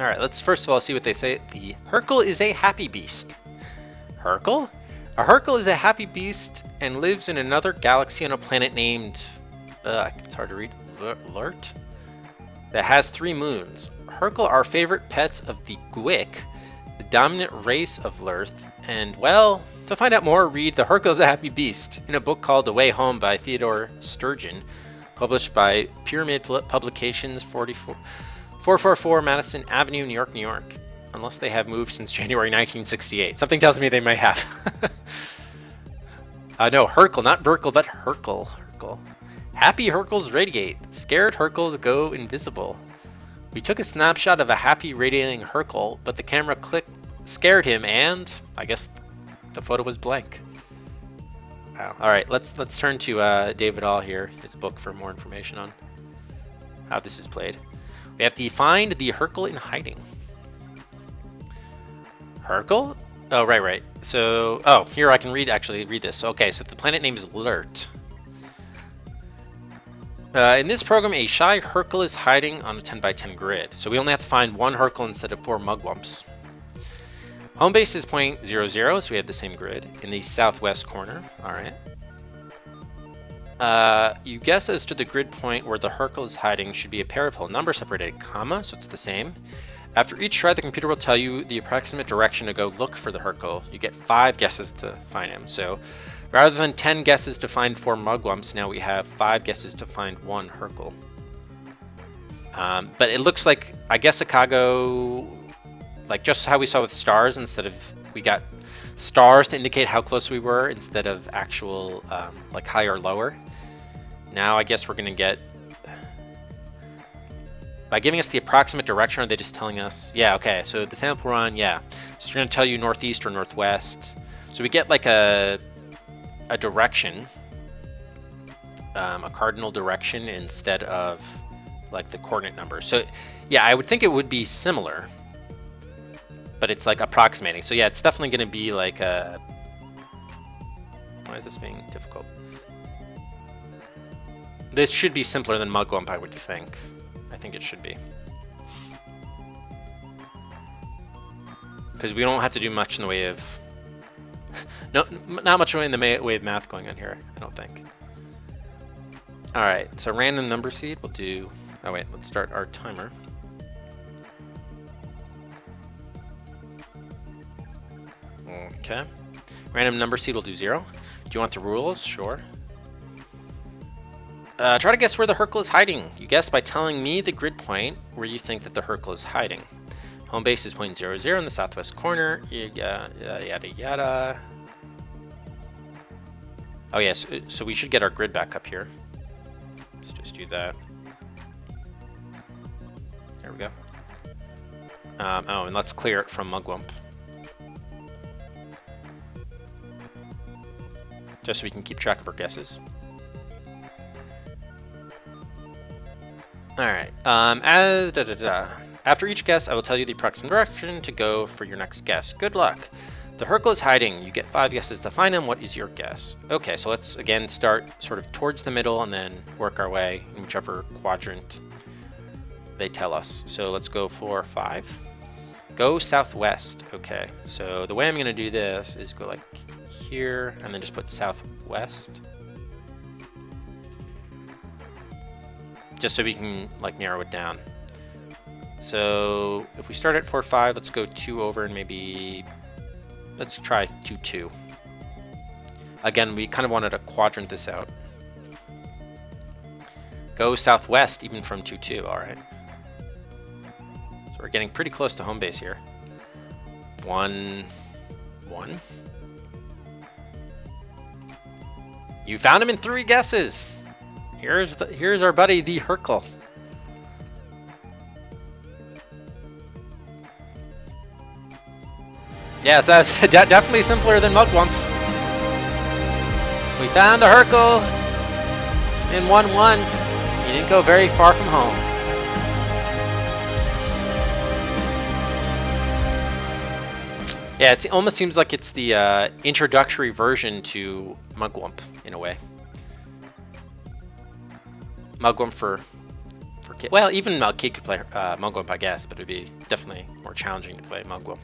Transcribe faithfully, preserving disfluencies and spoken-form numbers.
Alright, let's first of all see what they say. The Hurkle is a happy beast. Hurkle? A Hurkle is a happy beast and lives in another galaxy on a planet named... Uh, it's hard to read. Lrrth? That has three moons. Hurkle are favorite pets of the Gwik, the dominant race of Lrrth, and, well, to find out more, read The Hurkle is a Happy Beast in a book called The Way Home by Theodore Sturgeon, published by Pyramid Publications, four four four Madison Avenue, New York, New York. Unless they have moved since January nineteen sixty-eight. Something tells me they may have. uh, no, Hurkle, not Burkle, but Hurkle. Hurkle. Happy Hurkles radiate. Scared Hurkles go invisible. We took a snapshot of a happy radiating Hurkle, but the camera click scared him, and I guess the photo was blank. Wow. All right, let's let's turn to uh, David All here, his book, for more information on how this is played. We have to find the Hurkle in hiding. Hurkle? Oh, right, right. So, oh, here I can read actually read this. Okay, so the planet name is Lrrth. Uh, in this program, a shy Hurkle is hiding on a ten by ten grid, so we only have to find one Hurkle instead of four Mugwumps. Home base is zero zero, so we have the same grid, in the southwest corner. Alright. Uh, you guess as to the grid point where the Hurkle is hiding should be a pair of whole numbers separated, comma, so it's the same. After each try, the computer will tell you the approximate direction to go look for the Hurkle. You get five guesses to find him, so... rather than ten guesses to find four Mugwumps, now we have five guesses to find one Hurkle. Um, but it looks like, I guess Chicago, like just how we saw with stars, instead of, we got stars to indicate how close we were instead of actual, um, like high or lower. Now I guess we're gonna get, by giving us the approximate direction, are they just telling us, yeah, okay, so the sample run, yeah. So it's gonna tell you northeast or northwest. So we get like a, a direction, um, a cardinal direction instead of like the coordinate number. So yeah, I would think it would be similar, but it's like approximating. So yeah, it's definitely going to be like a, why is this being difficult? This should be simpler than Mugwump, I would think. I think it should be. Because we don't have to do much in the way of No, not much in the way of math going on here, I don't think. All right, so random number seed, we'll do, oh wait, let's start our timer. Okay, random number seed will do zero. Do you want the rules? Sure. Uh, try to guess where the Hurkle is hiding. You guess by telling me the grid point where you think that the Hurkle is hiding. Home base is zero zero in the southwest corner, yada, yada, yada. Oh yes, yeah, so, so we should get our grid back up here. Let's just do that. There we go. Um, oh, and let's clear it from Mugwump. Just so we can keep track of our guesses. Alright, um, as da da da. After each guess, I will tell you the approximate direction to go for your next guess. Good luck. The Hurkle is hiding. You get five guesses to find him. What is your guess? Okay, so let's again start sort of towards the middle and then work our way in whichever quadrant they tell us. So let's go for five. Go southwest. Okay, so the way I'm going to do this is go like here and then just put southwest. Just so we can like narrow it down. So if we start at four, five, let's go two over and maybe... let's try two two. Again, we kind of wanted to quadrant this out. Go southwest even from two two, all right. So we're getting pretty close to home base here. one one. You found him in three guesses. Here's the, here's our buddy, the Hurkle. Yes, that's de definitely simpler than Mugwump. We found a Hurkle in one one. He didn't go very far from home. Yeah, it almost seems like it's the uh, introductory version to Mugwump in a way. Mugwump for, for Malkit. Well, even Malkit could play uh, Mugwump, I guess, but it would be definitely more challenging to play Mugwump.